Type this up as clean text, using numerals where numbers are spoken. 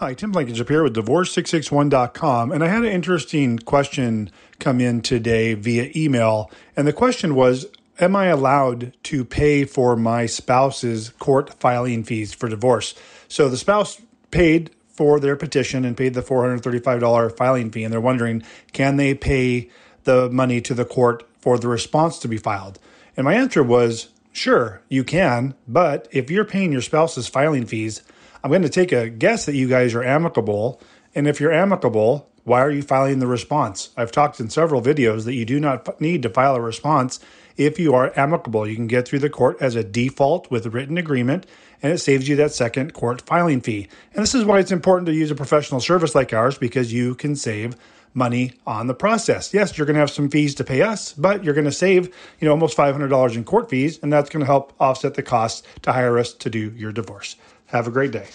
Hi, Tim Blankenship here with Divorce661.com, and I had an interesting question come in today via email, and the question was, am I allowed to pay for my spouse's court filing fees for divorce? So the spouse paid for their petition and paid the $435 filing fee, and they're wondering, can they pay the money to the court for the response to be filed? And my answer was, sure, you can, but if you're paying your spouse's filing fees, I'm going to take a guess that you guys are amicable, and if you're amicable, why are you filing the response? I've talked in several videos that you do not need to file a response if you are amicable. You can get through the court as a default with a written agreement, and it saves you that second court filing fee. And this is why it's important to use a professional service like ours, because you can save money on the process. Yes, you're going to have some fees to pay us, but you're going to save, almost $500 in court fees, and that's going to help offset the costs to hire us to do your divorce. Have a great day.